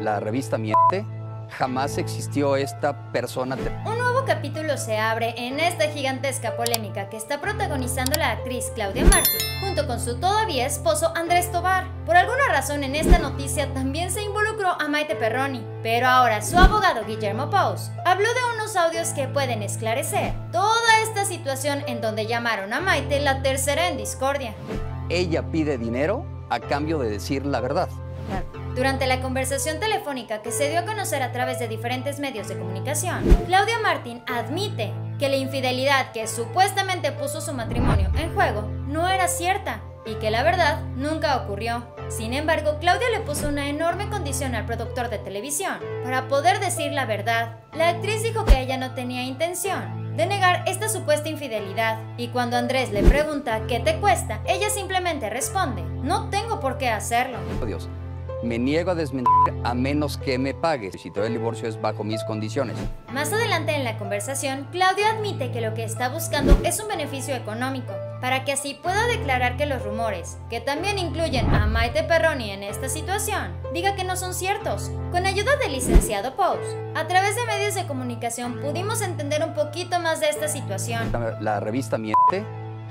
La revista miente, jamás existió esta persona. Un nuevo capítulo se abre en esta gigantesca polémica que está protagonizando la actriz Claudia Martín junto con su todavía esposo Andrés Tovar. Por alguna razón en esta noticia también se involucró a Maite Perroni, pero ahora su abogado Guillermo Pous habló de unos audios que pueden esclarecer toda esta situación en donde llamaron a Maite la tercera en discordia. Ella pide dinero a cambio de decir la verdad. Durante la conversación telefónica que se dio a conocer a través de diferentes medios de comunicación, Claudia Martín admite que la infidelidad que supuestamente puso su matrimonio en juego no era cierta y que la verdad nunca ocurrió. Sin embargo, Claudia le puso una enorme condición al productor de televisión para poder decir la verdad. La actriz dijo que ella no tenía intención de negar esta supuesta infidelidad y cuando Andrés le pregunta ¿qué te cuesta?, ella simplemente responde «no tengo por qué hacerlo». Oh, Dios. Me niego a desmentir a menos que me pagues. Si todo el divorcio es bajo mis condiciones. Más adelante en la conversación, Claudia admite que lo que está buscando es un beneficio económico, para que así pueda declarar que los rumores, que también incluyen a Maite Perroni en esta situación, diga que no son ciertos. Con ayuda del licenciado Pous, a través de medios de comunicación pudimos entender un poquito más de esta situación. La revista miente.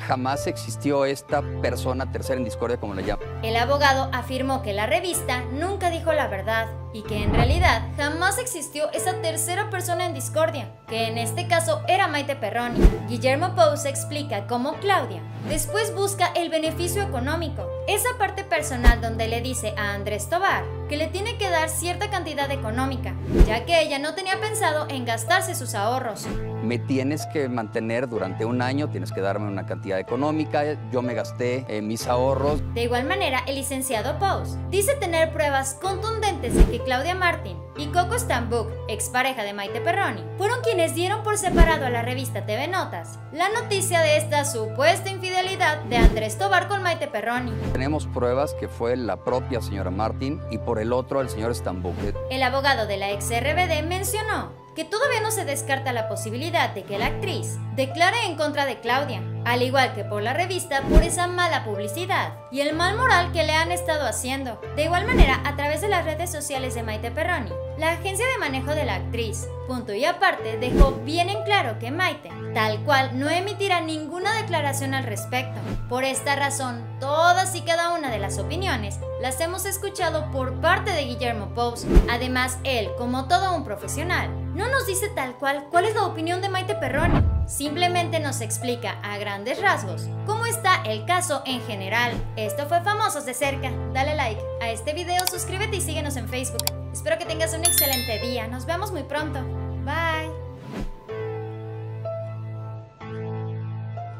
Jamás existió esta persona tercera en discordia como la llama. El abogado afirmó que la revista nunca dijo la verdad y que en realidad jamás existió esa tercera persona en discordia, que en este caso era Maite Perroni. Guillermo Pous explica cómo Claudia después busca el beneficio económico, esa parte personal donde le dice a Andrés Tovar que le tiene que dar cierta cantidad económica, ya que ella no tenía pensado en gastarse sus ahorros. Me tienes que mantener durante un año, tienes que darme una cantidad económica, yo me gasté mis ahorros. De igual manera, el licenciado Pous dice tener pruebas contundentes de que Claudia Martín y Coco Stambuk, expareja de Maite Perroni, fueron quienes dieron por separado a la revista TV Notas la noticia de esta supuesta infidelidad de Andrés Tovar con Maite Perroni. Tenemos pruebas que fue la propia señora Martín y por el otro el señor Stambuk. El abogado de la ex-RBD mencionó que todavía no se descarta la posibilidad de que la actriz declare en contra de Claudia, al igual que por la revista por esa mala publicidad y el mal moral que le han estado haciendo. De igual manera, a través de las redes sociales de Maite Perroni, la agencia de manejo de la actriz, punto y aparte, dejó bien en claro que Maite, tal cual, no emitirá ninguna declaración al respecto. Por esta razón, todas y cada una de las opiniones las hemos escuchado por parte de Guillermo Pous. Además, él, como todo un profesional, no nos dice tal cual cuál es la opinión de Maite Perroni, simplemente nos explica a grandes rasgos cómo está el caso en general. Esto fue Famosos de Cerca, dale like a este video, suscríbete y síguenos en Facebook. Espero que tengas un excelente día, nos vemos muy pronto.